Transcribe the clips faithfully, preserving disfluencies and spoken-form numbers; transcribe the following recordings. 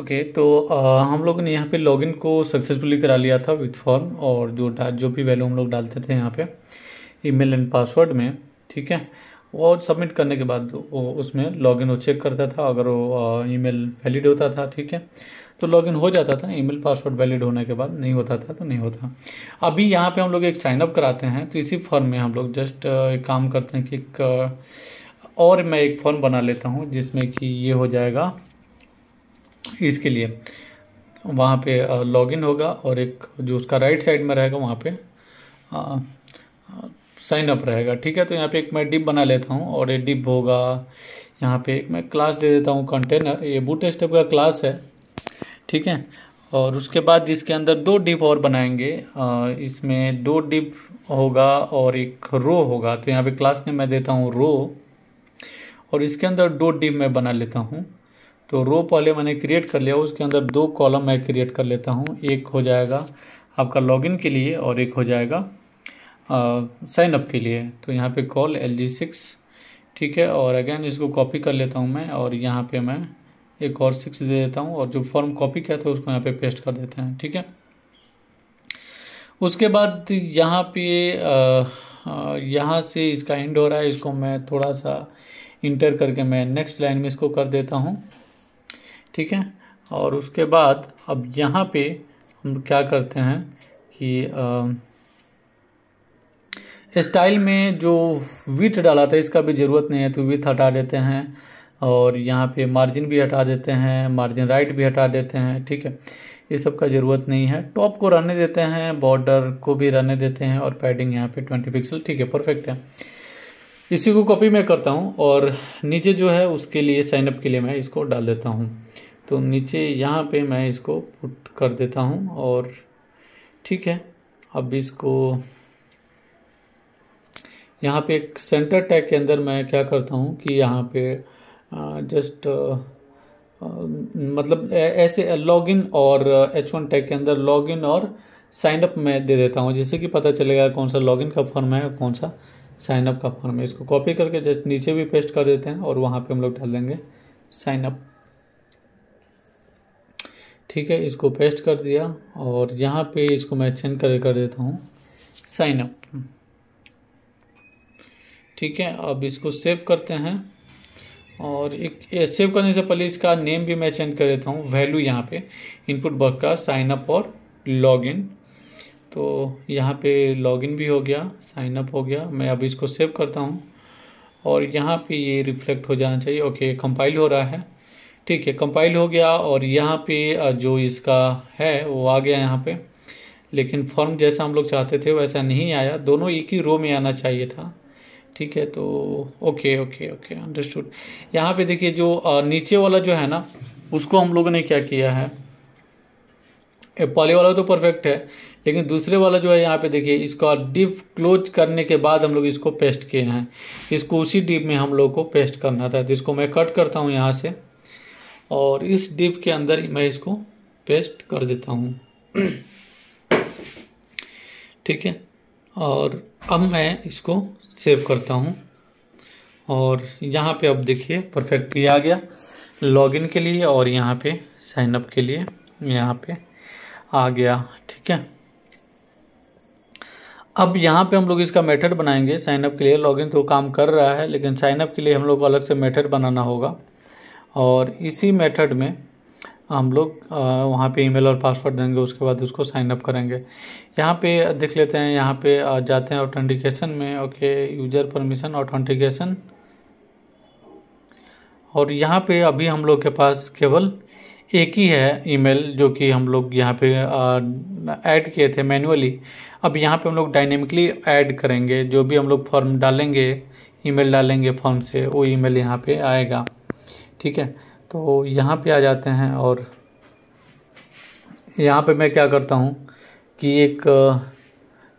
Okay okay, तो आ, हम लोगों ने यहाँ पे लॉगिन को सक्सेसफुली करा लिया था विथ फॉर्म, और जो जो भी वैल्यू हम लोग डालते थे यहाँ पे ईमेल एंड पासवर्ड में, ठीक है। और सबमिट करने के बाद वो उसमें लॉगिन वो चेक करता था, अगर वो ईमेल वैलिड होता था, ठीक है, तो लॉगिन हो जाता था। ईमेल पासवर्ड वैलिड होने के बाद नहीं होता था तो नहीं होता। अभी यहाँ पे हम लोग एक साइनअप कराते हैं, तो इसी फॉर्म में हम लोग जस्ट एक काम करते हैं कि एक और मैं एक फॉर्म बना लेता हूँ जिसमें कि ये हो जाएगा, इसके लिए वहाँ पे लॉगिन होगा और एक जो उसका राइट साइड में रहेगा वहाँ पे साइन अप रहेगा, ठीक है। तो यहाँ पे एक मैं डिप बना लेता हूँ और ये डिप होगा, यहाँ पे एक मैं क्लास दे देता हूँ कंटेनर, ये बूटस्ट्रैप का क्लास है, ठीक है। और उसके बाद इसके अंदर दो डिप और बनाएंगे, इसमें दो डिप होगा और एक रो होगा। तो यहाँ पे क्लास में मैं देता हूँ रो और इसके अंदर दो डिप मैं बना लेता हूँ। तो रो पहले मैंने क्रिएट कर लिया, उसके अंदर दो कॉलम मैं क्रिएट कर लेता हूँ, एक हो जाएगा आपका लॉगिन के लिए और एक हो जाएगा साइनअप के लिए। तो यहाँ पे कॉल एल जी सिक्स, ठीक है, और अगेन इसको कॉपी कर लेता हूँ मैं और यहाँ पे मैं एक और सिक्स दे देता हूँ, और जो फॉर्म कॉपी किया था उसको यहाँ पे पेस्ट कर देते हैं, ठीक है। उसके बाद यहाँ पे यहाँ से इसका एंड हो रहा है, इसको मैं थोड़ा सा इंटर करके मैं नेक्स्ट लाइन में इसको कर देता हूँ, ठीक है। और उसके बाद अब यहाँ पे हम क्या करते हैं कि स्टाइल में जो विड्थ डाला था इसका भी ज़रूरत नहीं है, तो विड्थ हटा देते हैं और यहाँ पे मार्जिन भी हटा देते हैं, मार्जिन राइट भी हटा देते हैं, ठीक है, ये सब का ज़रूरत नहीं है। टॉप को रहने देते हैं, बॉर्डर को भी रहने देते हैं, और पैडिंग यहाँ पे ट्वेंटी पिक्सल, ठीक है, परफेक्ट है। इसी को कॉपी मैं करता हूँ और नीचे जो है उसके लिए साइनअप के लिए मैं इसको डाल देता हूँ। तो नीचे यहाँ पे मैं इसको पुट कर देता हूँ और ठीक है। अब इसको यहाँ पे एक सेंटर टैग के अंदर मैं क्या करता हूँ कि यहाँ पे जस्ट मतलब ऐसे लॉगिन और एच वन टैग के अंदर लॉगिन और साइनअप मैं दे देता हूँ, जिससे कि पता चलेगा कौन सा लॉगिन का फॉर्म है और कौन सा साइनअप का फॉर्म है। इसको कॉपी करके जस्ट नीचे भी पेस्ट कर देते हैं और वहाँ पे हम लोग डाल देंगे साइनअप, ठीक है। इसको पेस्ट कर दिया और यहाँ पे इसको मैं चेंज करके कर देता हूँ साइनअप, ठीक है। अब इसको सेव करते हैं और एक सेव करने से पहले इसका नेम भी मैं चेंज कर देता हूँ, वैल्यू यहाँ पे इनपुट बॉक्स का साइनअप और लॉगिन। तो यहाँ पे लॉगिन भी हो गया, साइनअप हो गया। मैं अब इसको सेव करता हूँ और यहाँ पे ये रिफ्लेक्ट हो जाना चाहिए। ओके, कंपाइल हो रहा है, ठीक है, कंपाइल हो गया और यहाँ पे जो इसका है वो आ गया यहाँ पे, लेकिन फॉर्म जैसा हम लोग चाहते थे वैसा नहीं आया, दोनों एक ही रो में आना चाहिए था, ठीक है। तो ओके ओके ओके अंडरस्टूड। यहाँ पे देखिए जो नीचे वाला जो है ना उसको हम लोगों ने क्या किया है, पहले वाला तो परफेक्ट है लेकिन दूसरे वाला जो है यहाँ पे देखिए इसका डिप क्लोज करने के बाद हम लोग इसको पेस्ट किए हैं, इसको उसी डिप में हम लोग को पेस्ट करना था। तो इसको मैं कट करता हूँ यहाँ से और इस डिप के अंदर मैं इसको पेस्ट कर देता हूँ, ठीक है। और अब मैं इसको सेव करता हूँ और यहाँ पे अब देखिए परफेक्ट ये आ गया लॉगिन के लिए और यहाँ पे साइनअप के लिए यहाँ पे आ गया, ठीक है। अब यहाँ पे हम लोग इसका मेथड बनाएंगे साइनअप के लिए। लॉगिन तो काम कर रहा है लेकिन साइनअप के लिए हम लोग को अलग से मेथड बनाना होगा और इसी मेथड में हम लोग वहाँ पे ईमेल और पासवर्ड देंगे, उसके बाद उसको साइनअप करेंगे। यहाँ पे देख लेते हैं, यहाँ पे जाते हैं ऑथेंटिकेशन में, ओके यूजर परमिशन ऑथेंटिकेशन, और यहाँ पे अभी हम लोग के पास केवल एक ही है ईमेल जो कि हम लोग यहाँ पे ऐड किए थे मैन्युअली। अब यहाँ पे हम लोग डायनेमिकली ऐड करेंगे, जो भी हम लोग फॉर्म डालेंगे ईमेल डालेंगे फॉर्म से वो ईमेल यहाँ पे आएगा, ठीक है। तो यहाँ पे आ जाते हैं और यहाँ पे मैं क्या करता हूँ कि एक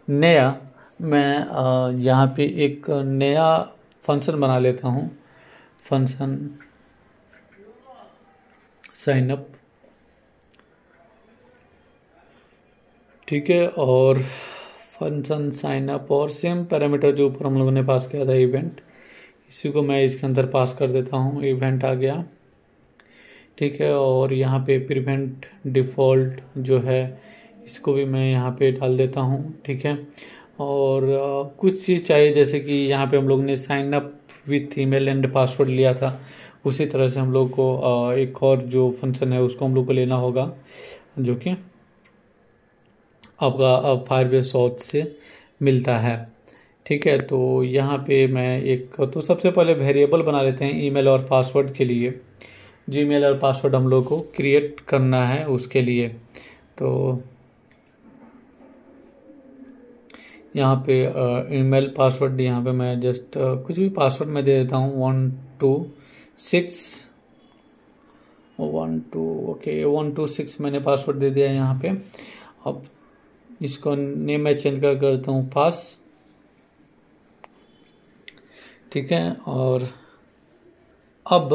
नया मैं यहाँ पे एक नया फंक्शन बना लेता हूँ, फंक्शन साइनअप, ठीक है, और फंक्शन साइनअप और सेम पैरामीटर जो ऊपर हम लोगों ने पास किया था इवेंट, इसी को मैं इसके अंदर पास कर देता हूँ। इवेंट आ गया, ठीक है। और यहाँ पे प्रिवेंट डिफ़ॉल्ट जो है इसको भी मैं यहाँ पे डाल देता हूँ, ठीक है। और आ, कुछ चीज़ चाहिए जैसे कि यहाँ पे हम लोग ने sign up with email and password लिया था, उसी तरह से हम लोग को आ, एक और जो फंक्शन है उसको हम लोग को लेना होगा जो कि आपका फायरबेस ऑथ से मिलता है, ठीक है। तो यहाँ पे मैं एक तो सबसे पहले वेरिएबल बना लेते हैं ईमेल और पासवर्ड के लिए। जीमेल और पासवर्ड हम लोग को क्रिएट करना है उसके लिए, तो यहाँ पे ईमेल पासवर्ड यहाँ पे मैं जस्ट कुछ भी पासवर्ड मैं दे देता हूँ one two six one two. Okay one two six मैंने पासवर्ड दे दिया है यहाँ पे। अब इसको नेम मैं चेंज कर करता हूँ पास, ठीक है। और अब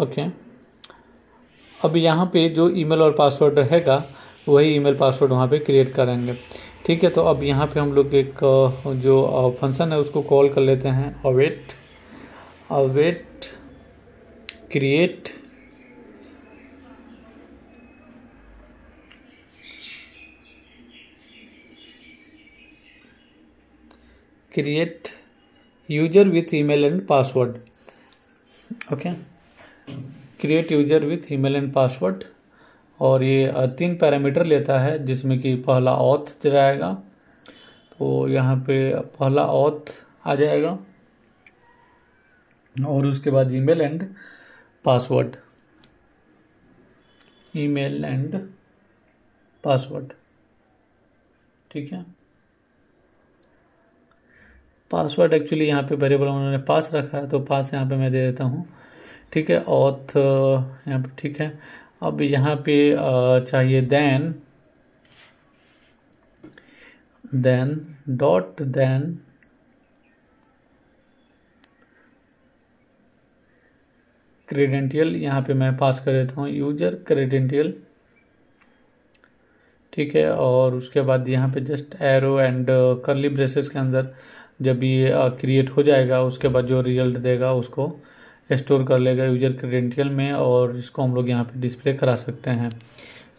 ओके okay. अब यहाँ पे जो ईमेल और पासवर्ड रहेगा वही ईमेल पासवर्ड वहाँ पे क्रिएट करेंगे, ठीक है। तो अब यहाँ पे हम लोग एक जो फंक्शन है उसको कॉल कर लेते हैं await await create create user with email and password. Okay create user with email and password. और ये तीन पैरामीटर लेता है जिसमें कि पहला ऑथ जाएगा, तो यहाँ पे पहला ऑथ आ जाएगा और उसके बाद email and password email and password ठीक है। पासवर्ड एक्चुअली यहाँ पे वेरिएबल उन्होंने पास रखा है, तो पास यहाँ पे मैं दे देता हूँ, ठीक है। ऑथ यहाँ पे ठीक है। अब यहाँ पे चाहिए then then dot then credential यहाँ पे मैं पास कर देता हूँ यूजर क्रेडेंशियल, ठीक है। और उसके बाद यहाँ पे just arrow and curly braces के अंदर जब ये क्रिएट हो जाएगा उसके बाद जो रिजल्ट देगा उसको स्टोर कर लेगा यूजर क्रेडेंशियल में, और इसको हम लोग यहाँ पे डिस्प्ले करा सकते हैं।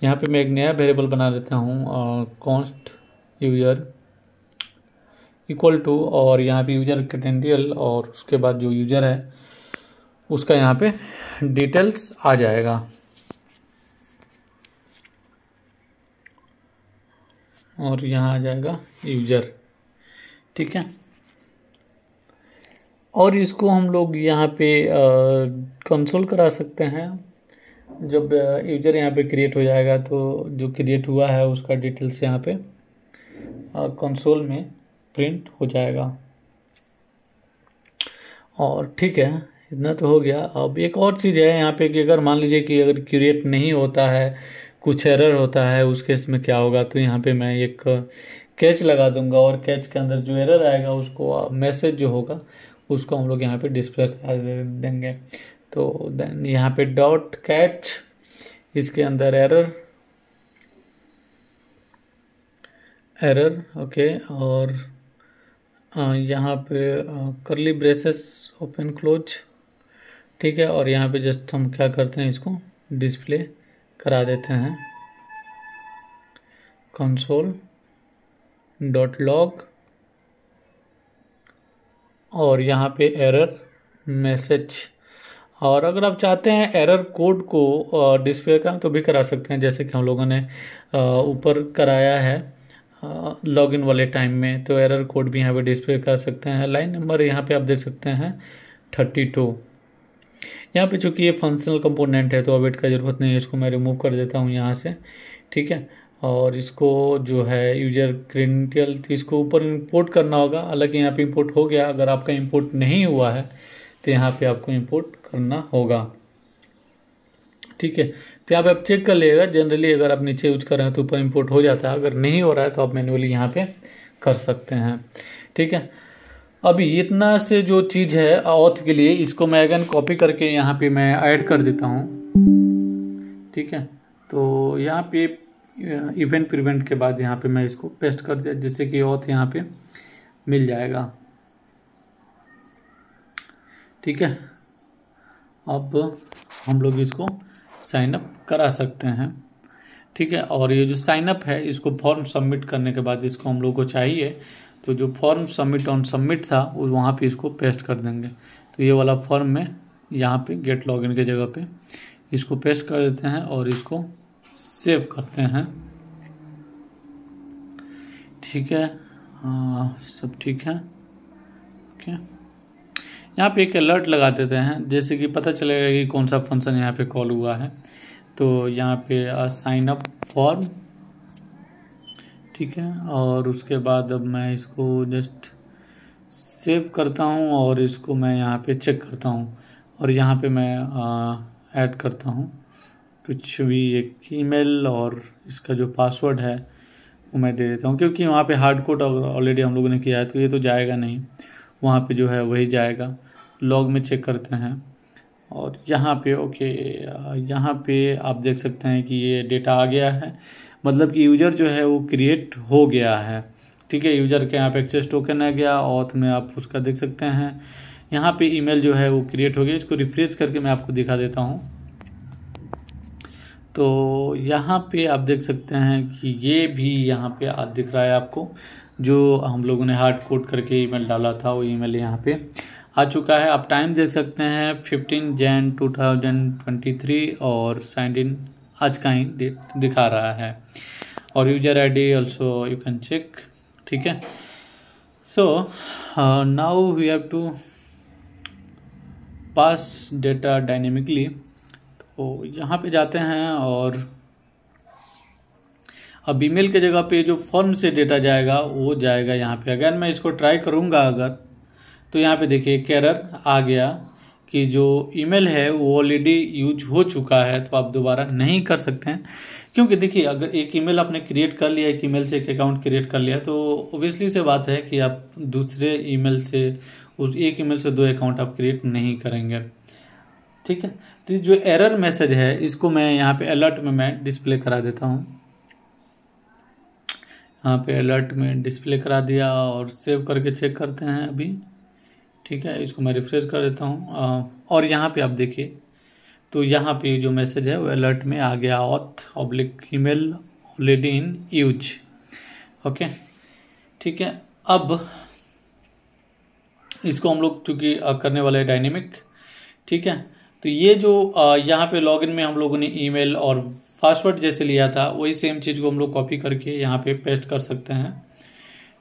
यहाँ पे मैं एक नया वेरिएबल बना लेता हूँ कॉन्स्ट यूजर इक्वल टू, और यहाँ पे यूजर क्रेडेंशियल और उसके बाद जो यूजर है उसका यहाँ पे डिटेल्स आ जाएगा। और यहाँ आ जाएगा यूजर, ठीक है। और इसको हम लोग यहाँ पे कंसोल करा सकते हैं। जब यूजर यहाँ पे क्रिएट हो जाएगा तो जो क्रिएट हुआ है उसका डिटेल्स यहाँ पे कंसोल में प्रिंट हो जाएगा। और ठीक है, इतना तो हो गया। अब एक और चीज़ है यहाँ पे कि अगर मान लीजिए कि अगर क्रिएट नहीं होता है, कुछ एरर होता है, उस केस में क्या होगा, तो यहाँ पे मैं एक कैच लगा दूंगा और कैच के अंदर जो एरर आएगा उसको मैसेज जो होगा उसको हम लोग यहाँ पे डिस्प्ले कर देंगे। तो देन यहाँ पे डॉट कैच, इसके अंदर एरर एरर ओके और यहाँ पे करली ब्रेसेस ओपन क्लोज, ठीक है। और यहाँ पे जस्ट हम क्या करते हैं इसको डिस्प्ले करा देते हैं कंसोल डॉट लॉग, और यहाँ पे एरर मैसेज। और अगर आप चाहते हैं एरर कोड को डिस्प्ले का तो भी करा सकते हैं, जैसे कि हम लोगों ने ऊपर कराया है लॉगिन वाले टाइम में, तो एरर कोड भी यहाँ पे डिस्प्ले कर सकते हैं। लाइन नंबर यहाँ पे आप देख सकते हैं थर्टी टू। यहाँ पे चूँकि ये फंक्शनल कंपोनेंट है तो अवेट का ज़रूरत नहीं है, इसको मैं रिमूव कर देता हूँ यहाँ से, ठीक है। और इसको जो है यूजर क्रेडेंशियल इसको ऊपर इंपोर्ट करना होगा, हालांकि यहाँ पे इंपोर्ट हो गया। अगर आपका इंपोर्ट नहीं हुआ है तो यहाँ पे आपको इंपोर्ट करना होगा, ठीक है। तो यहाँ पे आप चेक कर लीजिएगा, जनरली अगर आप नीचे यूज कर रहे हैं तो ऊपर इंपोर्ट हो जाता है, अगर नहीं हो रहा है तो आप मैन्युअली यहाँ पे कर सकते हैं, ठीक है। अभी इतना से जो चीज़ है ऑथ के लिए इसको मैं अगेन कॉपी करके यहाँ पे मैं ऐड कर देता हूँ, ठीक है। तो यहाँ पे इवेंट प्रिवेंट के बाद यहाँ पे मैं इसको पेस्ट कर दिया जिससे कि ऑथ यहाँ पे मिल जाएगा, ठीक है। अब हम लोग इसको साइनअप करा सकते हैं, ठीक है। और ये जो साइनअप है इसको फॉर्म सबमिट करने के बाद इसको हम लोग को चाहिए, तो जो फॉर्म सबमिट ऑन सबमिट था वो वहाँ पे इसको पेस्ट कर देंगे। तो ये वाला फॉर्म में यहाँ पे गेट लॉगिन के जगह पे इसको पेस्ट कर देते हैं और इसको सेव करते हैं, ठीक है। आ, सब ठीक है, ओके। यहाँ पे एक अलर्ट लगा देते हैं, जैसे कि पता चलेगा कि कौन सा फंक्शन यहाँ पे कॉल हुआ है। तो यहाँ पे साइन अप फॉर्म, ठीक है। और उसके बाद अब मैं इसको जस्ट सेव करता हूँ और इसको मैं यहाँ पे चेक करता हूँ और यहाँ पे मैं ऐड करता हूँ कुछ भी, एक ईमेल और इसका जो पासवर्ड है वो मैं दे देता हूँ, क्योंकि वहाँ पे हार्ड कोड ऑलरेडी हम लोगों ने किया है तो ये तो जाएगा नहीं, वहाँ पे जो है वही जाएगा। लॉग में चेक करते हैं और यहाँ पे ओके, यहाँ पे आप देख सकते हैं कि ये डेटा आ गया है, मतलब कि यूज़र जो है वो क्रिएट हो गया है, ठीक है। यूज़र के यहाँ पे एक्सेस टोकन आ गया, ऑथ में आप उसका देख सकते हैं। यहाँ पे ईमेल जो है वो क्रिएट हो गया, इसको रिफ्रेश करके मैं आपको दिखा देता हूँ। तो यहाँ पे आप देख सकते हैं कि ये भी यहाँ पे आज दिख रहा है आपको, जो हम लोगों ने हार्ड कोड करके ईमेल डाला था वो ईमेल यहाँ पे आ चुका है। आप टाइम देख सकते हैं fifteen January two thousand twenty three और साइन इन आज का ही डेट दिखा रहा है और user ID also you can check, ठीक है। So now we have to pass data dynamically, तो यहाँ पे जाते हैं और अब ईमेल के जगह पे जो फॉर्म से डेटा जाएगा वो जाएगा यहाँ पे। अगर मैं इसको ट्राई करूँगा अगर, तो यहाँ पे देखिए एरर आ गया कि जो ईमेल है वो ऑलरेडी यूज हो चुका है, तो आप दोबारा नहीं कर सकते हैं। क्योंकि देखिए अगर एक ईमेल आपने क्रिएट कर लिया, एक ईमेल से एक अकाउंट क्रिएट कर लिया, तो ओबियसली से बात है कि आप दूसरे ईमेल से, उस एक ईमेल से दो अकाउंट आप क्रिएट नहीं करेंगे, ठीक है। तो जो एरर मैसेज है इसको मैं यहाँ पे अलर्ट में मैं डिस्प्ले करा देता हूँ, यहाँ पे अलर्ट में डिस्प्ले करा दिया और सेव करके चेक करते हैं अभी, ठीक है। इसको मैं रिफ्रेश कर देता हूँ और यहाँ पे आप देखिए, तो यहाँ पे जो मैसेज है वो अलर्ट में आ गया, auth oblique email already in use, okay, ठीक है। अब इसको हम लोग चूँकि करने वाले डायनेमिक, ठीक है। तो ये जो यहाँ पे लॉगिन में हम लोगों ने ईमेल और पासवर्ड जैसे लिया था, वही सेम चीज़ को हम लोग कॉपी करके यहाँ पे पेस्ट कर सकते हैं,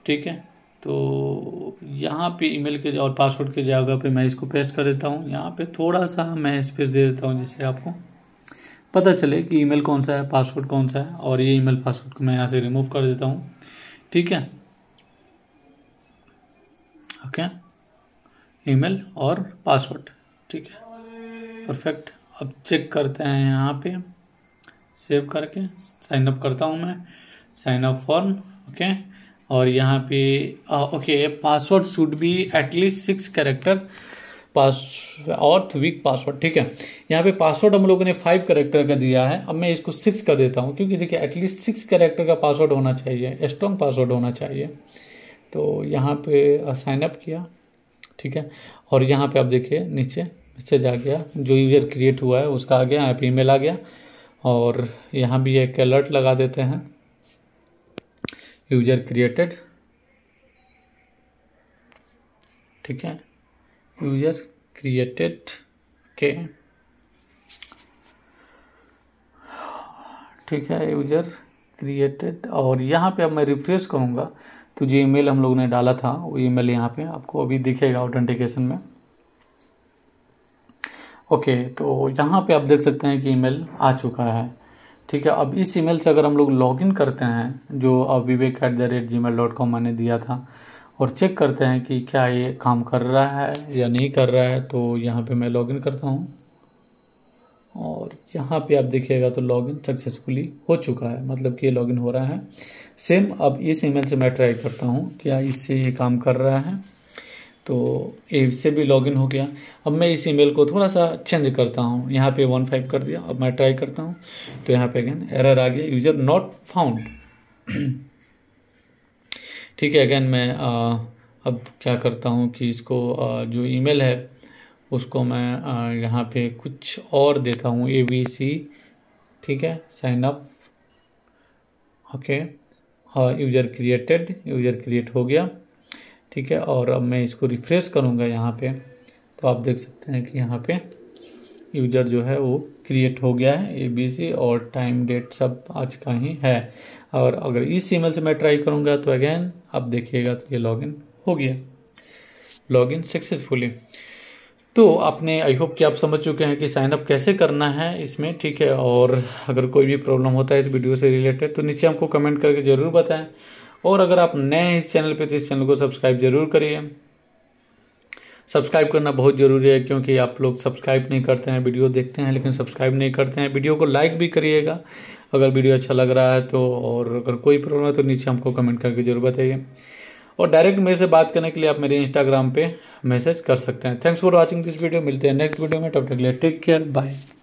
ठीक है। तो यहाँ पे ईमेल के और पासवर्ड के जगह पे मैं इसको पेस्ट कर देता हूँ। यहाँ पे थोड़ा सा मैं स्पेस दे देता हूँ, जिससे आपको पता चले कि ईमेल कौन सा है, पासवर्ड कौन सा है। और ये ईमेल पासवर्ड को मैं यहाँ से रिमूव कर देता हूँ, ठीक है, ओके, ईमेल और पासवर्ड, ठीक है, परफेक्ट। अब चेक करते हैं यहाँ पे सेव करके, साइन अप करता हूँ मैं, साइन अप फॉर्म, ओके। और यहाँ पे okay, password should be at least six character pass और वीक पासवर्ड, ठीक है। यहाँ पे पासवर्ड हम लोगों ने फाइव कैरेक्टर का दिया है, अब मैं इसको सिक्स कर देता हूँ, क्योंकि देखिए एटलीस्ट सिक्स कैरेक्टर का पासवर्ड होना चाहिए, स्ट्रॉन्ग पासवर्ड होना चाहिए। तो यहाँ पे साइन अप किया, ठीक है। और यहाँ पे आप देखिए नीचे मैसेज आ गया, जो यूजर क्रिएट हुआ है उसका आ गया, यहाँ पे ईमेल आ गया और यहाँ भी एक अलर्ट लगा देते हैं, यूजर क्रिएटेड, ठीक है, यूजर क्रिएटेड के, ठीक है, यूजर क्रिएटेड। और यहाँ पे अब मैं रिफ्रेश करूँगा तो जो ईमेल हम लोगों ने डाला था वो ईमेल यहाँ पे आपको अभी दिखेगा ऑथेंटिकेशन में, ओके। तो यहाँ पे आप देख सकते हैं कि ईमेल आ चुका है, ठीक है। अब इस ईमेल से अगर हम लोग लॉगिन करते हैं, जो अब Vivek at the rate gmail dot com मैंने दिया था, और चेक करते हैं कि क्या ये काम कर रहा है या नहीं कर रहा है, तो यहाँ पे मैं लॉगिन करता हूँ और यहाँ पे आप देखिएगा तो लॉगिन सक्सेसफुली हो चुका है, मतलब कि ये लॉगिन हो रहा है। सेम अब इस ईमेल से मैं ट्राई करता हूँ, क्या इससे ये काम कर रहा है, तो इससे भी लॉगिन हो गया। अब मैं इस ईमेल को थोड़ा सा चेंज करता हूँ, यहाँ पे वन फाइव कर दिया, अब मैं ट्राई करता हूँ तो यहाँ पे अगेन एरर आ गया, यूजर नॉट फाउंड, ठीक है। अगेन मैं आ, अब क्या करता हूँ कि इसको आ, जो ईमेल है उसको मैं यहाँ पे कुछ और देता हूँ, ए बी सी, ठीक है, साइन अप, ओके, और यूज़र क्रिएटेड, यूज़र क्रिएट हो गया, ठीक है। और अब मैं इसको रिफ्रेश करूँगा यहाँ पे, तो आप देख सकते हैं कि यहाँ पे यूज़र जो है वो क्रिएट हो गया है, ए बी सी, और टाइम डेट सब आज का ही है। और अगर इस ईमेल से मैं ट्राई करूँगा तो अगेन आप देखिएगा तो ये लॉगिन हो गया, लॉगिन सक्सेसफुली। तो आपने, आई होप कि आप समझ चुके हैं कि साइन अप कैसे करना है इसमें, ठीक है। और अगर कोई भी प्रॉब्लम होता है इस वीडियो से रिलेटेड तो नीचे हमको कमेंट करके ज़रूर बताएं। और अगर आप नए हैं इस चैनल पे तो इस चैनल को सब्सक्राइब जरूर करिए। सब्सक्राइब करना बहुत ज़रूरी है क्योंकि आप लोग सब्सक्राइब नहीं करते हैं, वीडियो देखते हैं लेकिन सब्सक्राइब नहीं करते हैं। वीडियो को लाइक भी करिएगा अगर वीडियो अच्छा लग रहा है तो, और अगर कोई प्रॉब्लम है तो नीचे हमको कमेंट करके ज़रूर बताइए। और डायरेक्ट मेरे से बात करने के लिए आप मेरे इंस्टाग्राम पे मैसेज कर सकते हैं। Thanks for watching this video, मिलते हैं नेक्स्ट वीडियो में, तब तक के लिए टेक केयर, बाय।